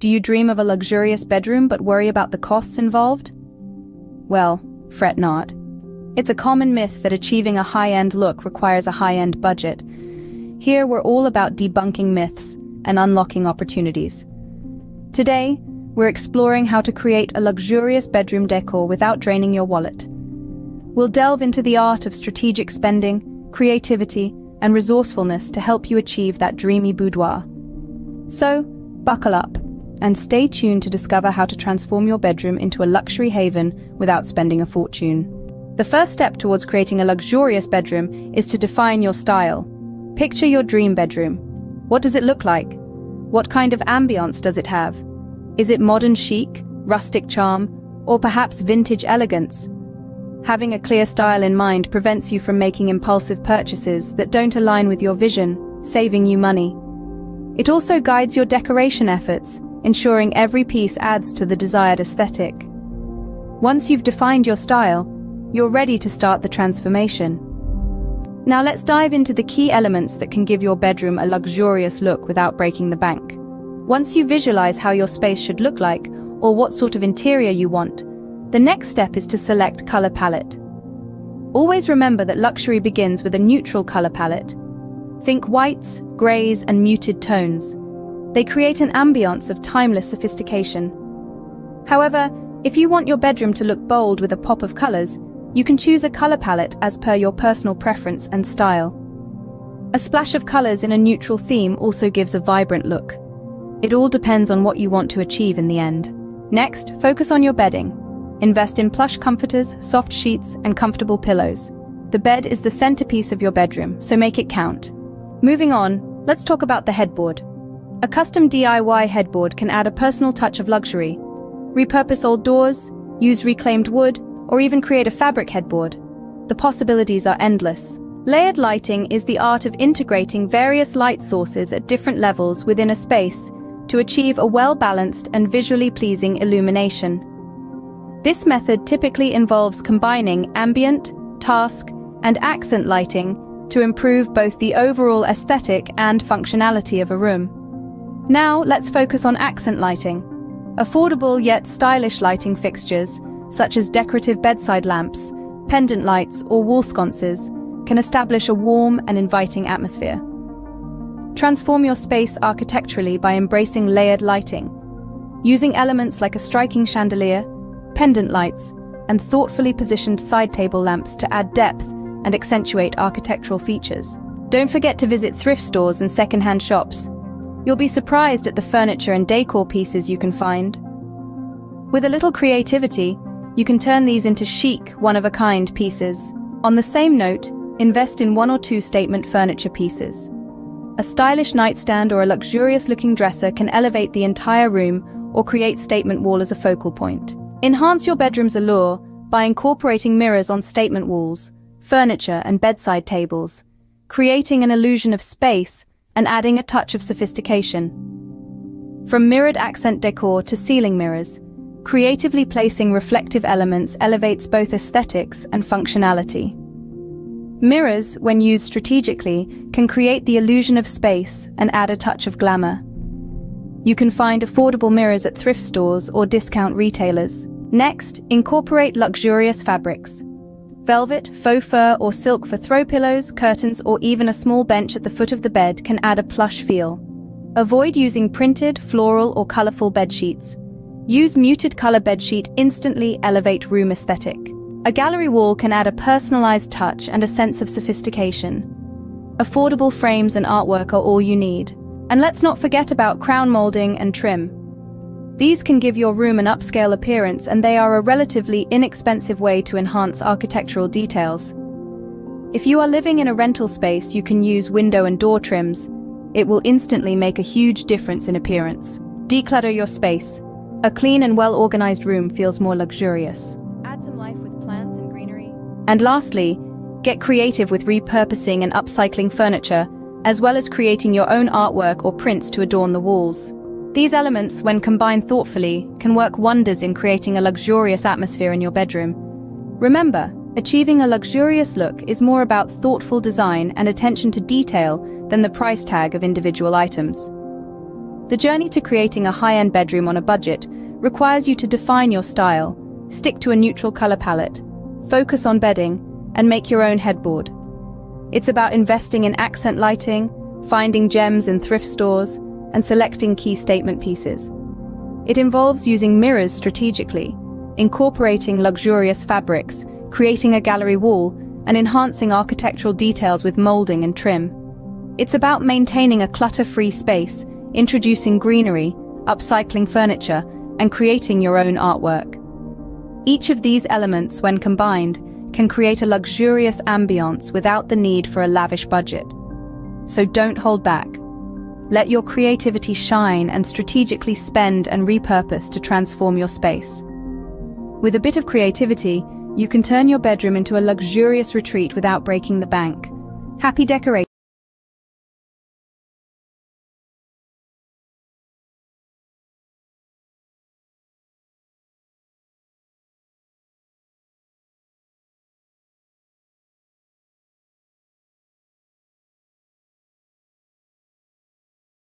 Do you dream of a luxurious bedroom but worry about the costs involved? Well, fret not. It's a common myth that achieving a high-end look requires a high-end budget. Here we're all about debunking myths and unlocking opportunities. Today, we're exploring how to create a luxurious bedroom decor without draining your wallet. We'll delve into the art of strategic spending, creativity, and resourcefulness to help you achieve that dreamy boudoir. So, buckle up and stay tuned to discover how to transform your bedroom into a luxury haven without spending a fortune. The first step towards creating a luxurious bedroom is to define your style. Picture your dream bedroom. What does it look like? What kind of ambiance does it have? Is it modern chic, rustic charm, or perhaps vintage elegance? Having a clear style in mind prevents you from making impulsive purchases that don't align with your vision, saving you money. It also guides your decoration efforts, ensuring every piece adds to the desired aesthetic. Once you've defined your style, you're ready to start the transformation. Now let's dive into the key elements that can give your bedroom a luxurious look without breaking the bank. Once you visualize how your space should look like, or what sort of interior you want, the next step is to select color palette. Always remember that luxury begins with a neutral color palette. Think whites, grays, and muted tones. They create an ambiance of timeless sophistication. However, if you want your bedroom to look bold with a pop of colors, you can choose a color palette as per your personal preference and style. A splash of colors in a neutral theme also gives a vibrant look. It all depends on what you want to achieve in the end. Next, focus on your bedding. Invest in plush comforters, soft sheets, and comfortable pillows. The bed is the centerpiece of your bedroom, so make it count. Moving on, let's talk about the headboard. A custom DIY headboard can add a personal touch of luxury. Repurpose old doors, use reclaimed wood, or even create a fabric headboard. The possibilities are endless. Layered lighting is the art of integrating various light sources at different levels within a space to achieve a well-balanced and visually pleasing illumination. This method typically involves combining ambient, task, and accent lighting to improve both the overall aesthetic and functionality of a room. Now, let's focus on accent lighting. Affordable yet stylish lighting fixtures, such as decorative bedside lamps, pendant lights, or wall sconces, can establish a warm and inviting atmosphere. Transform your space architecturally by embracing layered lighting, using elements like a striking chandelier, pendant lights, and thoughtfully positioned side table lamps to add depth and accentuate architectural features. Don't forget to visit thrift stores and second-hand shops. You'll be surprised at the furniture and decor pieces you can find. With a little creativity, you can turn these into chic, one-of-a-kind pieces. On the same note, invest in one or two statement furniture pieces. A stylish nightstand or a luxurious-looking dresser can elevate the entire room or create statement wall as a focal point. Enhance your bedroom's allure by incorporating mirrors on statement walls, furniture, and bedside tables, creating an illusion of space and adding a touch of sophistication. From mirrored accent decor to ceiling mirrors, creatively placing reflective elements elevates both aesthetics and functionality. Mirrors, when used strategically, can create the illusion of space and add a touch of glamour. You can find affordable mirrors at thrift stores or discount retailers. Next, incorporate luxurious fabrics. Velvet, faux fur, or silk for throw pillows, curtains, or even a small bench at the foot of the bed can add a plush feel. Avoid using printed, floral, or colorful bedsheets. Use muted color bedsheet instantly elevate room aesthetic. A gallery wall can add a personalized touch and a sense of sophistication. Affordable frames and artwork are all you need. And let's not forget about crown molding and trim. These can give your room an upscale appearance, and they are a relatively inexpensive way to enhance architectural details. If you are living in a rental space, you can use window and door trims. It will instantly make a huge difference in appearance. Declutter your space. A clean and well-organized room feels more luxurious. Add some life with plants and greenery. And lastly, get creative with repurposing and upcycling furniture, as well as creating your own artwork or prints to adorn the walls. These elements, when combined thoughtfully, can work wonders in creating a luxurious atmosphere in your bedroom. Remember, achieving a luxurious look is more about thoughtful design and attention to detail than the price tag of individual items. The journey to creating a high-end bedroom on a budget requires you to define your style, stick to a neutral color palette, focus on bedding, and make your own headboard. It's about investing in accent lighting, finding gems in thrift stores, and selecting key statement pieces. It involves using mirrors strategically, incorporating luxurious fabrics, creating a gallery wall, and enhancing architectural details with molding and trim. It's about maintaining a clutter-free space, introducing greenery, upcycling furniture, and creating your own artwork. Each of these elements, when combined, can create a luxurious ambiance without the need for a lavish budget. So don't hold back. Let your creativity shine and strategically spend and repurpose to transform your space. With a bit of creativity, you can turn your bedroom into a luxurious retreat without breaking the bank. Happy decorating!